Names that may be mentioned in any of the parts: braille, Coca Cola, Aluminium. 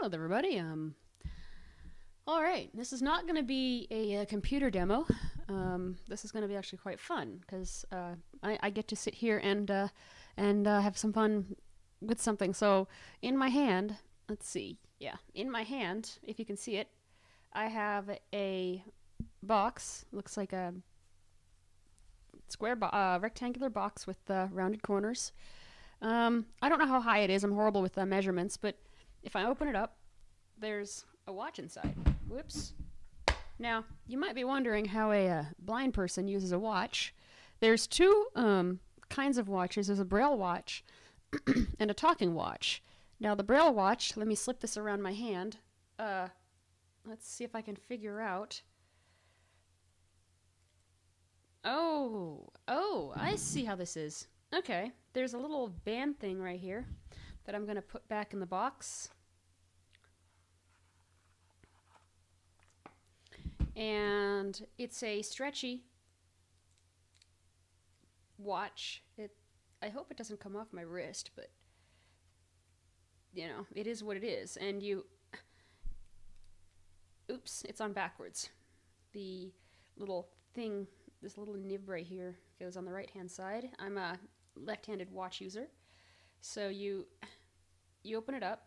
Hello, everybody. All right, this is not going to be a computer demo. This is going to be actually quite fun because I get to sit here and have some fun with something. So in my hand, let's see. Yeah, in my hand, if you can see it, I have a box. Looks like a square, rectangular box with rounded corners. I don't know how high it is. I'm horrible with measurements, but if I open it up, there's a watch inside. Whoops. Now, you might be wondering how a blind person uses a watch. There's two kinds of watches. There's a braille watch and a talking watch. Now, the braille watch, let me slip this around my hand. Let's see if I can figure out. Oh, I see how this is. Okay, there's a little band thing right here that I'm going to put back in the box. And it's a stretchy watch. I hope it doesn't come off my wrist, but you know, it is what it is. And you, oops, it's on backwards. The little thing, this little nib right here goes on the right-hand side. I'm a left-handed watch user. So you open it up,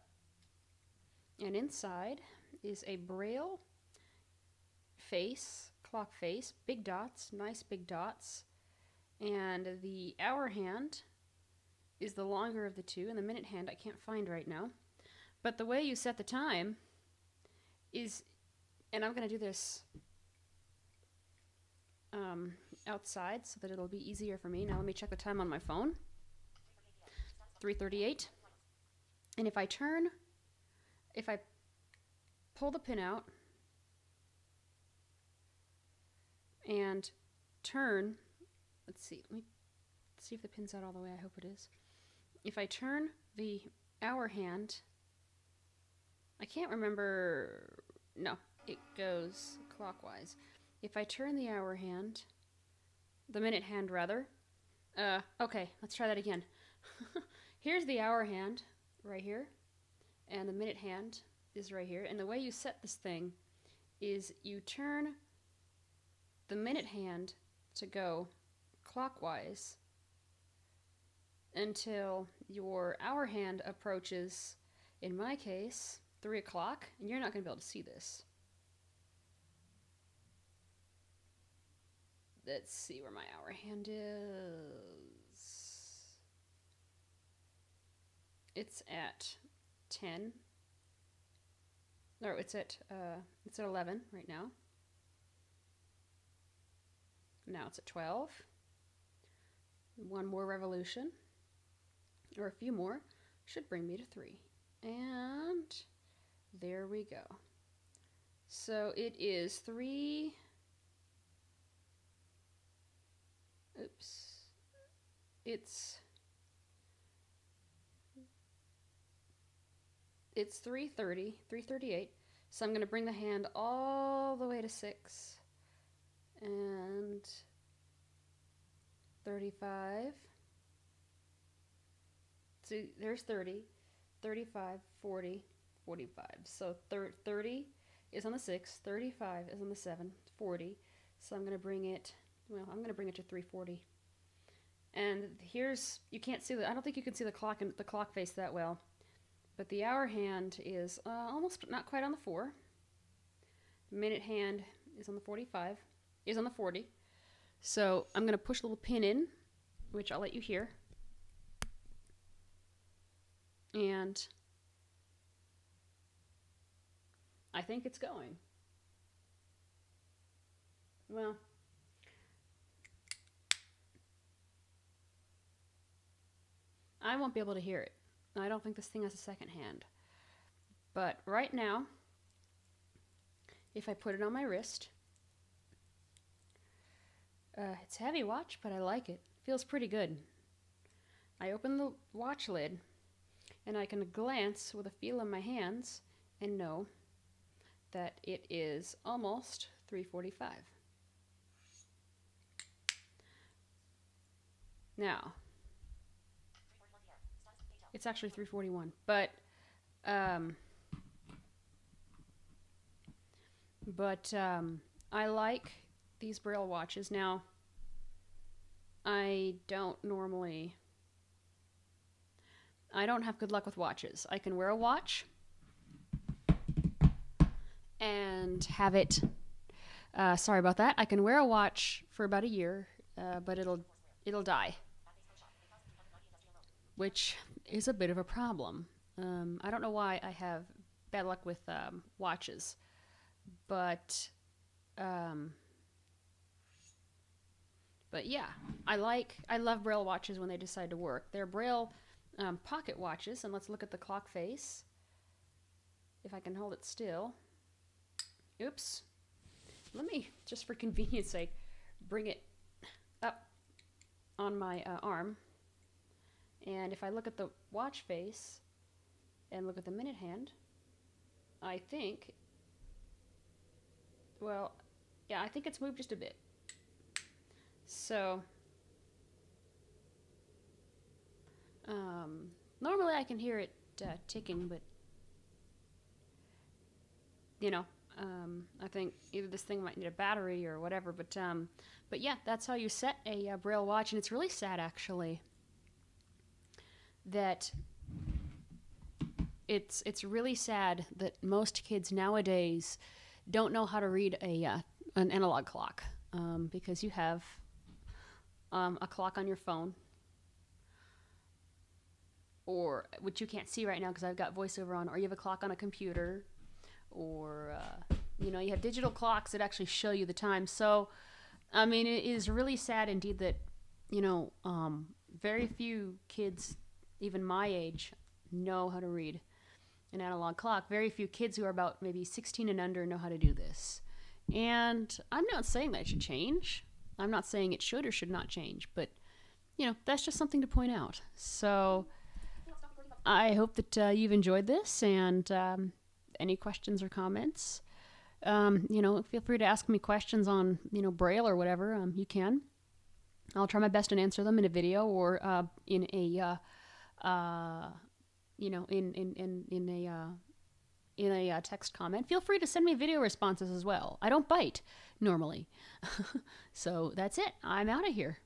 and inside is a braille face, clock face, big dots, nice big dots, and the hour hand is the longer of the two, and the minute hand I can't find right now. But the way you set the time is, and I'm going to do this outside so that it'll be easier for me. Now let me check the time on my phone. 3:38, and if I pull the pin out and turn, let me see if the pin's out all the way, I hope it is. If I turn the hour hand, I can't remember, no, it goes clockwise. If I turn the hour hand, the minute hand rather, okay, let's try that again. Here's the hour hand right here, and the minute hand is right here. And the way you set this thing is you turn the minute hand to go clockwise until your hour hand approaches, in my case, 3 o'clock, and you're not going to be able to see this. Let's see where my hour hand is. It's at 10. No, it's at 11 right now. Now it's at 12. One more revolution, or a few more, should bring me to 3. And there we go. So it is 3. Oops. It's 3:30, 3:38, so I'm going to bring the hand all the way to 6, and 35, so there's 30, 35, 40, 45, so 30 is on the 6, 35 is on the 7, 40, so I'm going to bring it to 3:40, and here's, you can't see, I don't think you can see the clock and the clock face that well. But the hour hand is almost not quite on the 4. The minute hand is on the 45, is on the 40. So I'm going to push a little pin in, which I'll let you hear. And I think it's going. Well, I won't be able to hear it. I don't think this thing has a second hand. But right now, if I put it on my wrist, it's a heavy watch, but I like it. It feels pretty good. I open the watch lid, and I can glance with a feel of my hands and know that it is almost 3:45. Now, it's actually 3:41, but But I like these braille watches. Now, I don't have good luck with watches. I can wear a watch and have it, sorry about that. I can wear a watch for about a year, but it'll die, which is a bit of a problem. I don't know why I have bad luck with watches, but yeah, I love braille watches when they decide to work. They're braille pocket watches, and let's look at the clock face. If I can hold it still. Oops. Let me, just for convenience sake, bring it up on my arm. And if I look at the watch face and look at the minute hand, I think, well, yeah, I think it's moved just a bit. So, normally I can hear it ticking, but, you know, I think either this thing might need a battery or whatever, but yeah, that's how you set a braille watch. And it's really sad, actually, that it's really sad that most kids nowadays don't know how to read an analog clock, because you have a clock on your phone, or which you can't see right now because I've got voiceover on, or you have a clock on a computer, or you know, you have digital clocks that actually show you the time. So I mean, it is really sad indeed that, you know, very few kids even my age know how to read an analog clock. Very few kids who are about maybe 16 and under know how to do this. And I'm not saying that should change. I'm not saying it should or should not change, but you know, that's just something to point out. So I hope that you've enjoyed this, and any questions or comments, you know, feel free to ask me questions on, you know, braille or whatever. You can. I'll try my best and answer them in a video, or in a you know, in a text comment. Feel free to send me video responses as well. I don't bite normally. So that's it. I'm out of here.